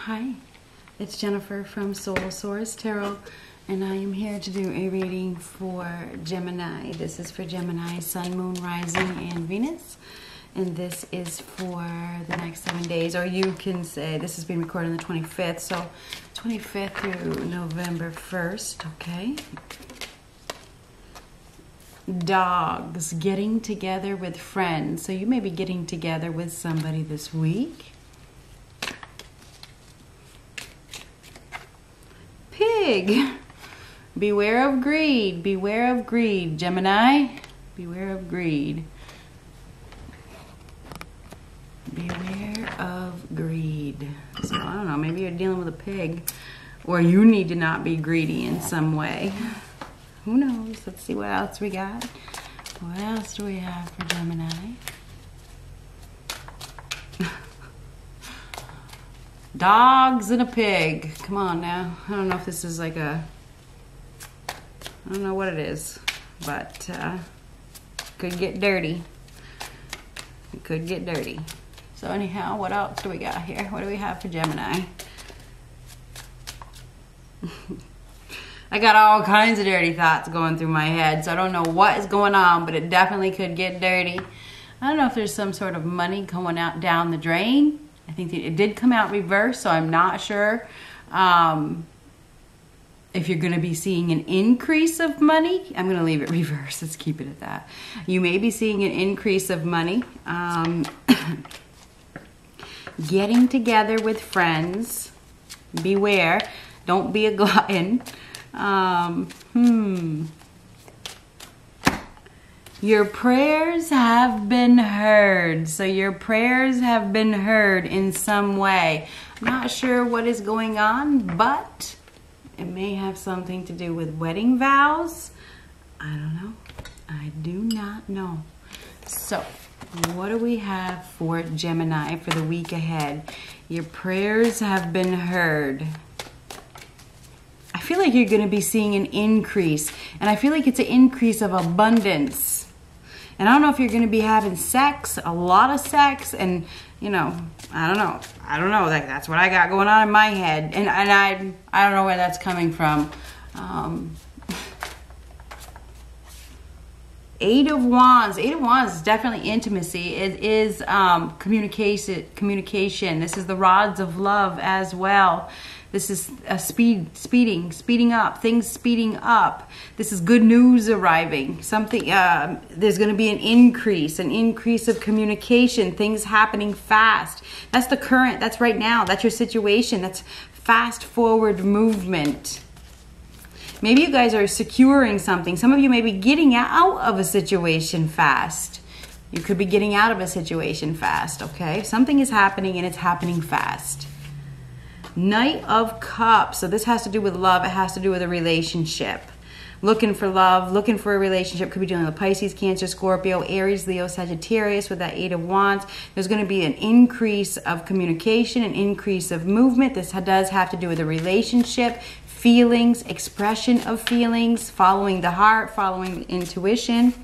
Hi, it's Jennifer from Soul Source Tarot, and I am here to do a reading for Gemini. This is for Gemini, Sun, Moon, Rising, and Venus. And this is for the next 7 days, or you can say this has been recorded on the 25th, so 25th through November 1st, okay? Dogs, getting together with friends. So you may be getting together with somebody this week. Beware of greed. Beware of greed, Gemini. Beware of greed. Beware of greed. So, I don't know, maybe you're dealing with a pig, or you need to not be greedy in some way. Who knows? Let's see what else we got. What else do we have for Gemini? Dogs and a pig. Come on now. I don't know if this is like a... I don't know what it is, but could get dirty. It could get dirty. So anyhow, what else do we got here? What do we have for Gemini? I got all kinds of dirty thoughts going through my head, so I don't know what is going on, but it definitely could get dirty. I don't know if there's some sort of money going out down the drain. I think it did come out reverse, so I'm not sure if you're going to be seeing an increase of money. I'm going to leave it reverse. Let's keep it at that. You may be seeing an increase of money. Getting together with friends. Beware. Don't be a glutton. Your prayers have been heard. So your prayers have been heard in some way. I'm not sure what is going on, but it may have something to do with wedding vows. I don't know. I do not know. So what do we have for Gemini for the week ahead? Your prayers have been heard. I feel like you're going to be seeing an increase, and I feel like it's an increase of abundance. And I don't know if you're going to be having sex, a lot of sex, and, you know, I don't know. I don't know. Like, that's what I got going on in my head. And I don't know where that's coming from. Eight of Wands. Eight of Wands is definitely intimacy. It is communication. This is the rods of love as well. This is a speeding up, things speeding up. This is good news arriving. Something, there's going to be an increase of communication, things happening fast. That's the current, that's right now, that's your situation, that's fast forward movement. Maybe you guys are securing something. Some of you may be getting out of a situation fast. You could be getting out of a situation fast, okay? Something is happening and it's happening fast. Knight of Cups. So this has to do with love. It has to do with a relationship. Looking for love, looking for a relationship. Could be dealing with Pisces, Cancer, Scorpio, Aries, Leo, Sagittarius with that Eight of Wands. There's going to be an increase of communication, an increase of movement. This does have to do with a relationship, feelings, expression of feelings, following the heart, following the intuition.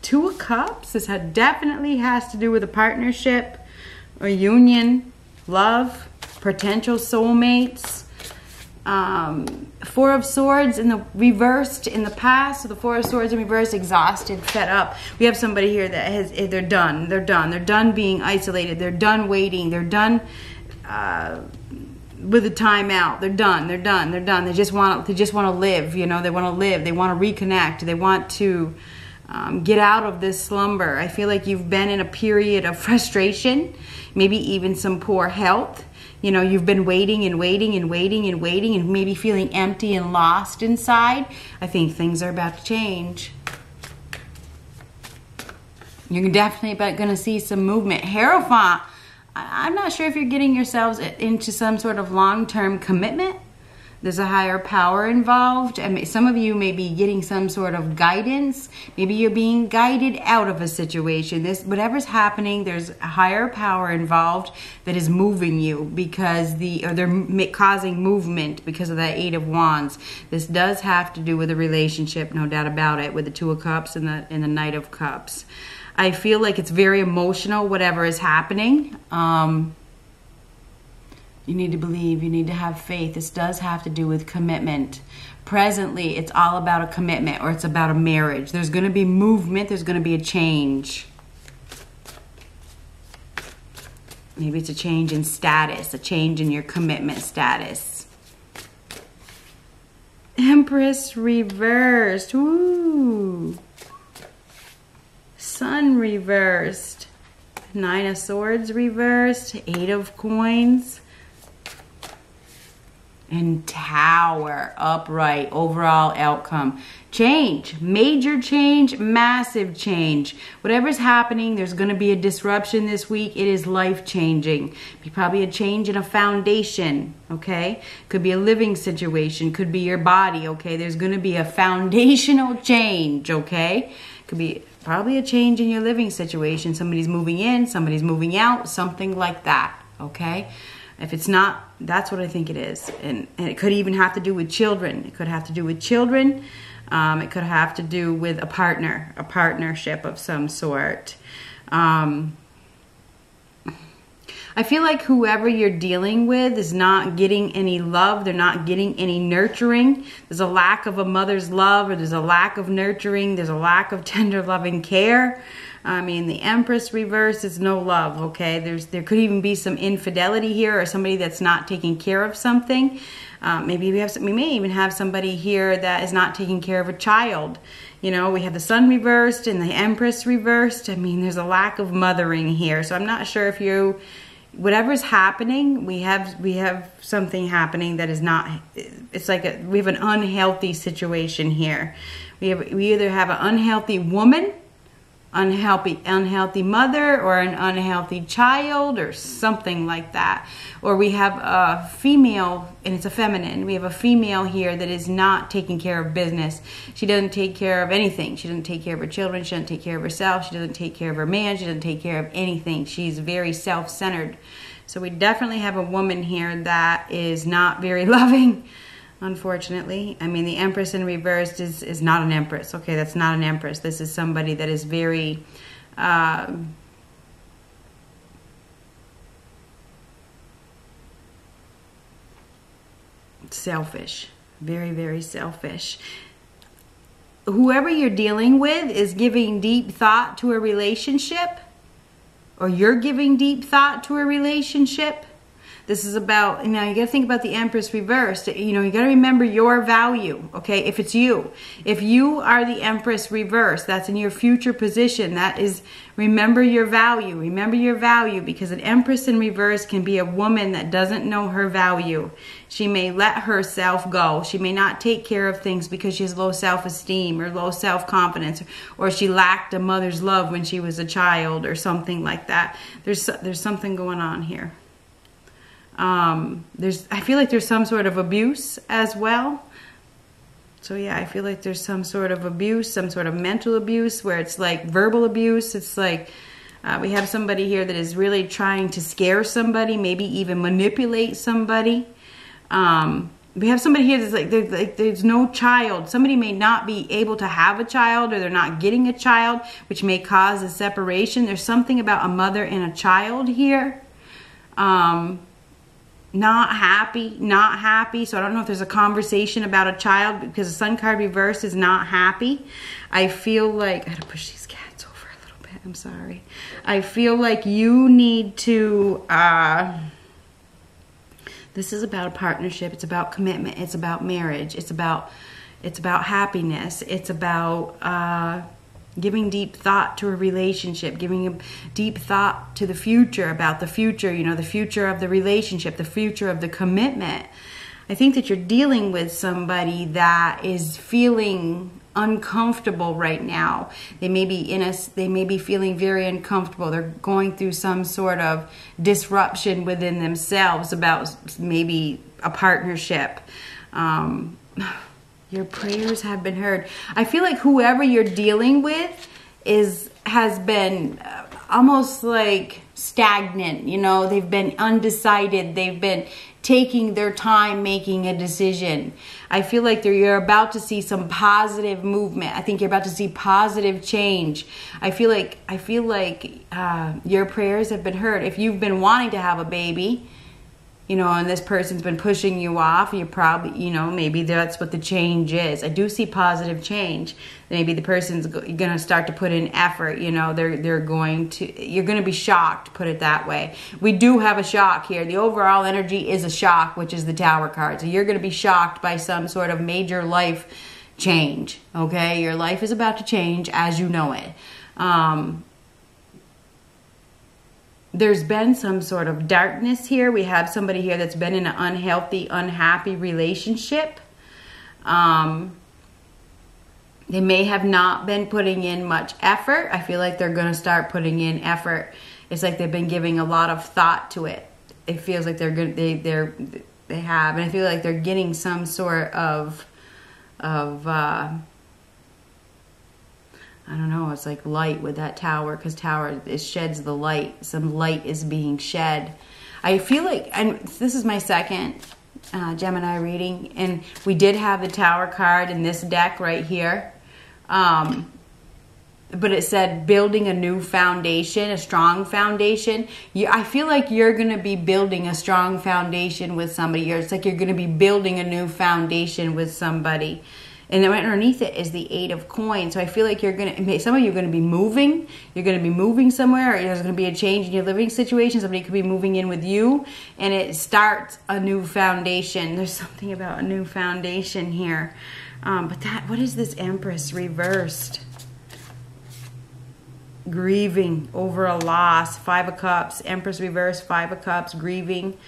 Two of Cups. This definitely has to do with a partnership, a union, love. Potential soulmates. Four of Swords in the reversed in the past. So the Four of Swords in reverse, exhausted, fed up. We have somebody here that they're done. They're done. They're done being isolated. They're done waiting. They're done with a timeout. They're done. They're done. They're done. They just want to live. You know, they want to live. They want to reconnect. They want to get out of this slumber. I feel like you've been in a period of frustration, maybe even some poor health. You know, you've been waiting and waiting and waiting and waiting and maybe feeling empty and lost inside. I think things are about to change. You're definitely going to see some movement. Hierophant, I'm not sure if you're getting yourselves into some sort of long-term commitment. There's a higher power involved. I mean, some of you may be getting some sort of guidance. Maybe you're being guided out of a situation. Whatever's happening, there's a higher power involved that is moving you because they're causing movement because of that Eight of Wands. This does have to do with a relationship, no doubt about it, with the Two of Cups and the Knight of Cups. I feel like it's very emotional, whatever is happening. You need to believe, you need to have faith. This does have to do with commitment. Presently, it's all about a commitment, or it's about a marriage. There's going to be movement, there's going to be a change. Maybe it's a change in status, a change in your commitment status. Empress reversed. Ooh. Sun reversed. Nine of Swords reversed. Eight of Coins. And Tower, upright, overall outcome. Change, major change, massive change. Whatever's happening, there's going to be a disruption this week. It is life-changing. Probably a change in a foundation, okay? Could be a living situation. Could be your body, okay? There's going to be a foundational change, okay? Could be probably a change in your living situation. Somebody's moving in, somebody's moving out, something like that, okay? If it's not, that's what I think it is. And it could even have to do with children. It could have to do with children. It could have to do with a partner, a partnership of some sort. I feel like whoever you're dealing with is not getting any love. They're not getting any nurturing. There's a lack of a mother's love, or there's a lack of nurturing. There's a lack of tender, loving care. I mean, the Empress reverse is no love, okay? There could even be some infidelity here, or somebody that's not taking care of something. Maybe we may even have somebody here that is not taking care of a child. You know, we have the Sun reversed and the Empress reversed. I mean, there's a lack of mothering here. So I'm not sure if you, whatever's happening, we have something happening that is not, it's like we have an unhealthy situation here. We either have an unhealthy woman, unhealthy mother, or an unhealthy child, or something like that. Or we have a female, and it's a feminine, we have a female here that is not taking care of business. She doesn't take care of anything. She doesn't take care of her children. She doesn't take care of herself. She doesn't take care of her man. She doesn't take care of anything. She's very self-centered. So we definitely have a woman here that is not very loving, unfortunately. I mean, the Empress in reverse is not an Empress. Okay, that's not an Empress. This is somebody that is very, selfish. Very, very selfish. Whoever you're dealing with is giving deep thought to a relationship, or you're giving deep thought to a relationship. This is about, you know, you got to think about the Empress reversed. You know, you got to remember your value, okay? If it's you. If you are the Empress reversed, that's in your future position. That is, remember your value. Remember your value, because an Empress in reverse can be a woman that doesn't know her value. She may let herself go. She may not take care of things because she has low self-esteem or low self-confidence, or she lacked a mother's love when she was a child, or something like that. There's something going on here. I feel like there's some sort of abuse as well. So yeah, I feel like there's some sort of abuse, some sort of mental abuse, where it's like verbal abuse. It's like we have somebody here that is really trying to scare somebody, maybe even manipulate somebody. We have somebody here that's like there's no child. Somebody may not be able to have a child, or they're not getting a child, which may cause a separation. There's something about a mother and a child here. Not happy. So I don't know if there's a conversation about a child, because the Sun card reverse is not happy. I feel like, I gotta push these cats over a little bit, I'm sorry. I feel like you need to, this is about a partnership. It's about commitment. It's about marriage. It's about happiness. It's about, giving deep thought to a relationship, giving a deep thought to the future, about the future, you know, the future of the relationship, the future of the commitment. I think that you're dealing with somebody that is feeling uncomfortable right now. They may be feeling very uncomfortable. They're going through some sort of disruption within themselves about maybe a partnership. Your prayers have been heard. I feel like whoever you're dealing with has been almost like stagnant. You know, they've been undecided. They've been taking their time making a decision. I feel like you're about to see some positive movement. I think you're about to see positive change. I feel like your prayers have been heard. If you've been wanting to have a baby, you know, and this person's been pushing you off, you probably, you know, maybe that's what the change is. I do see positive change. Maybe the person's going to start to put in effort, you know, they're going to, you're going to be shocked, put it that way. We do have a shock here. The overall energy is a shock, which is the Tower card. So you're going to be shocked by some sort of major life change, okay? Your life is about to change as you know it. There's been some sort of darkness here. We have somebody here that's been in an unhealthy, unhappy relationship. They may have not been putting in much effort. I feel like they're going to start putting in effort. It's like they've been giving a lot of thought to it. It feels like they have, and I feel like they're getting some sort of I don't know, it's like light with that Tower, because Tower, it sheds the light. Some light is being shed. I feel like, and this is my second Gemini reading, and we did have the Tower card in this deck right here. But it said building a new foundation, a strong foundation. I feel like you're going to be building a strong foundation with somebody. It's like you're going to be building a new foundation with somebody. And then underneath it is the Eight of Coins. So I feel like you're going to, some of you are going to be moving. You're going to be moving somewhere. Or there's going to be a change in your living situation. Somebody could be moving in with you. And it starts a new foundation. There's something about a new foundation here. But that, what is this Empress reversed? Grieving over a loss. Five of Cups. Empress reversed. Five of Cups. Grieving.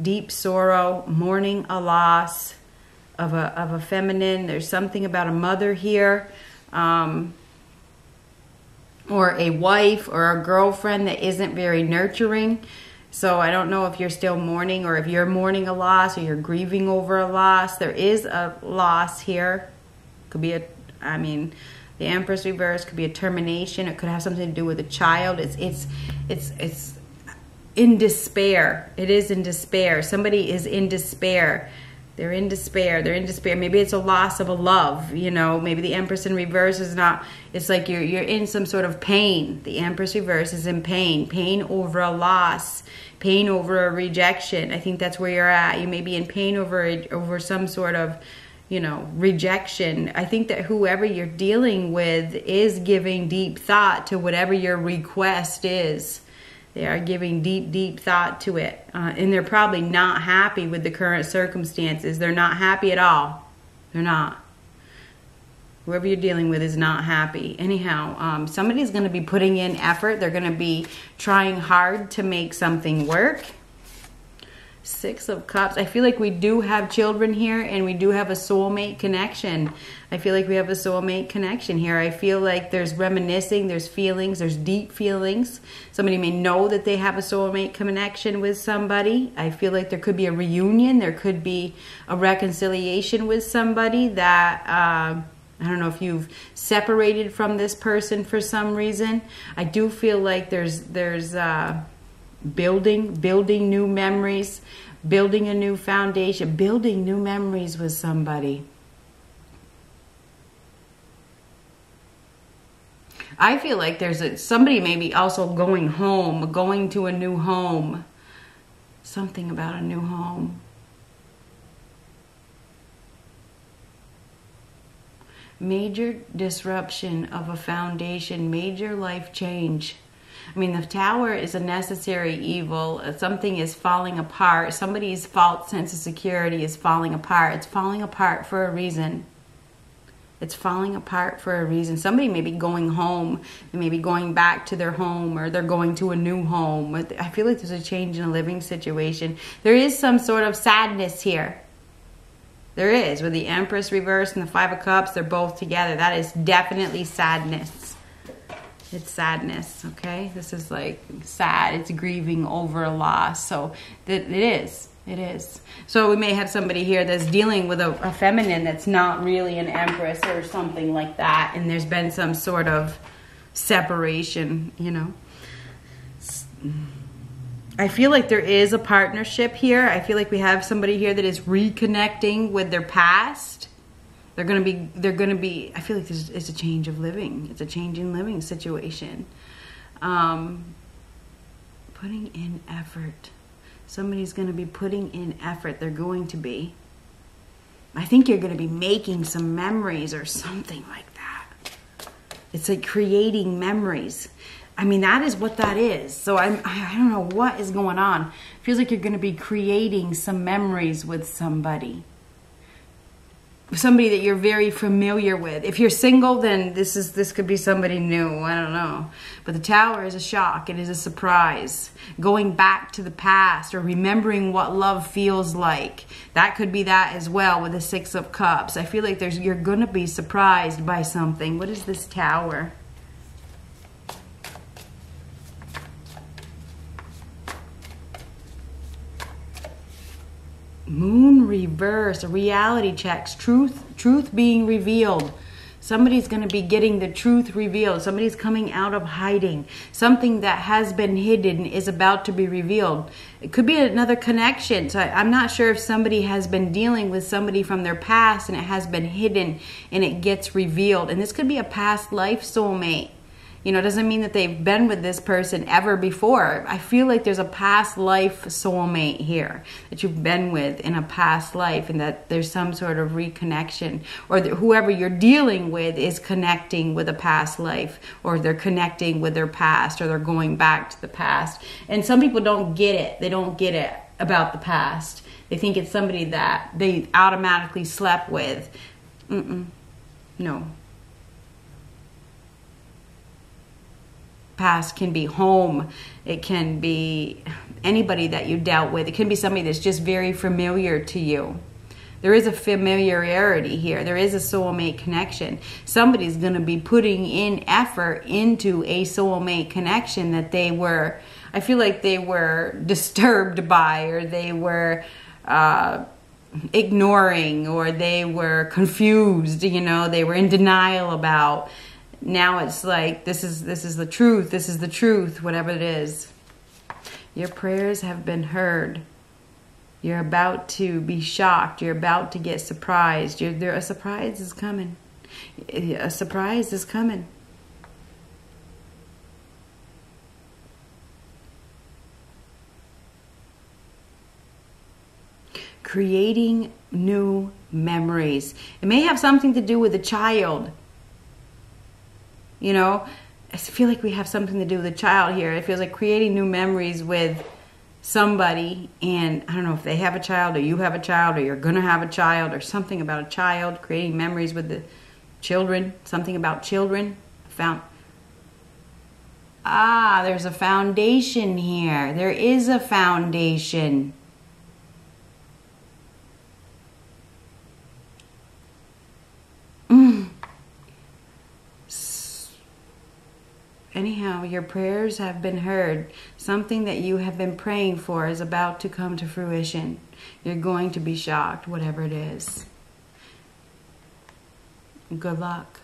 Deep sorrow. Mourning a loss. Of a feminine. There's something about a mother here, or a wife or a girlfriend that isn't very nurturing. So I don't know if you're still mourning, or if you're mourning a loss, or you're grieving over a loss. There is a loss here. Could be a, I mean, the Empress reverse could be a termination. It could have something to do with a child. It's in despair. It is in despair. Somebody is in despair. They're in despair. They're in despair. Maybe it's a loss of a love, you know. Maybe the Empress in reverse is not, it's like you're in some sort of pain. The Empress reverse is in pain. Pain over a loss. Pain over a rejection. I think that's where you're at. You may be in pain over some sort of, you know, rejection. I think that whoever you're dealing with is giving deep thought to whatever your request is. They are giving deep, deep thought to it. And they're probably not happy with the current circumstances. They're not happy at all. They're not. Whoever you're dealing with is not happy. Anyhow, somebody's going to be putting in effort. They're going to be trying hard to make something work. Six of Cups. I feel like we do have children here, and we do have a soulmate connection. I feel like we have a soulmate connection here. I feel like there's reminiscing, there's feelings, there's deep feelings. Somebody may know that they have a soulmate connection with somebody. I feel like there could be a reunion. There could be a reconciliation with somebody that, I don't know if you've separated from this person for some reason. I do feel like there's building new memories, building a new foundation, building new memories with somebody. I feel like there's somebody maybe also going home, going to a new home. Something about a new home. Major disruption of a foundation, major life change. I mean, the Tower is a necessary evil. Something is falling apart. Somebody's false sense of security is falling apart. It's falling apart for a reason. It's falling apart for a reason. Somebody may be going home. They may be going back to their home, or they're going to a new home. I feel like there's a change in a living situation. There is some sort of sadness here. There is. With the Empress reversed and the Five of Cups, they're both together. That is definitely sadness. It's sadness, okay? This is like sad. It's grieving over a loss. So it is. So we may have somebody here that's dealing with a feminine that's not really an Empress or something like that. And there's been some sort of separation, you know. I feel like there is a partnership here. I feel like we have somebody here that is reconnecting with their past. They're going to be, I feel like it's a change of living. It's a change in living situation. Putting in effort. Somebody's going to be putting in effort. They're going to be. I think you're going to be making some memories or something like that. It's like creating memories. I mean, that is what that is. So I don't know what is going on. It feels like you're going to be creating some memories with somebody. Somebody that you're very familiar with. If you're single, then this could be somebody new. I don't know. But the Tower is a shock. It is a surprise. Going back to the past or remembering what love feels like. That could be that as well with the Six of Cups. I feel like you're going to be surprised by something. What is this Tower? Moon reverse, reality checks, truth being revealed. Somebody's going to be getting the truth revealed. Somebody's coming out of hiding. Something that has been hidden is about to be revealed. It could be another connection. So I'm not sure if somebody has been dealing with somebody from their past and it has been hidden and it gets revealed. And this could be a past life soulmate. You know, it doesn't mean that they've been with this person ever before. I feel like there's a past life soulmate here that you've been with in a past life, and that there's some sort of reconnection, or that whoever you're dealing with is connecting with a past life, or they're connecting with their past, or they're going back to the past. And some people don't get it. They don't get it about the past. They think it's somebody that they automatically slept with. No. Past can be home, it can be anybody that you dealt with, it can be somebody that's just very familiar to you. There is a familiarity here. There is a soulmate connection. Somebody's going to be putting in effort into a soulmate connection that they were, I feel like they were disturbed by, or they were ignoring, or they were confused, you know, they were in denial about. Now it's like, this is the truth. This is the truth, whatever it is. Your prayers have been heard. You're about to be shocked. You're about to get surprised. A surprise is coming. A surprise is coming. Creating new memories. It may have something to do with a child. You know, I feel like we have something to do with a child here. It feels like creating new memories with somebody. And I don't know if they have a child, or you have a child, or you're going to have a child, or something about a child. Creating memories with the children. Something about children. There's a foundation here. There is a foundation. Anyhow, your prayers have been heard. Something that you have been praying for is about to come to fruition. You're going to be shocked, whatever it is. Good luck.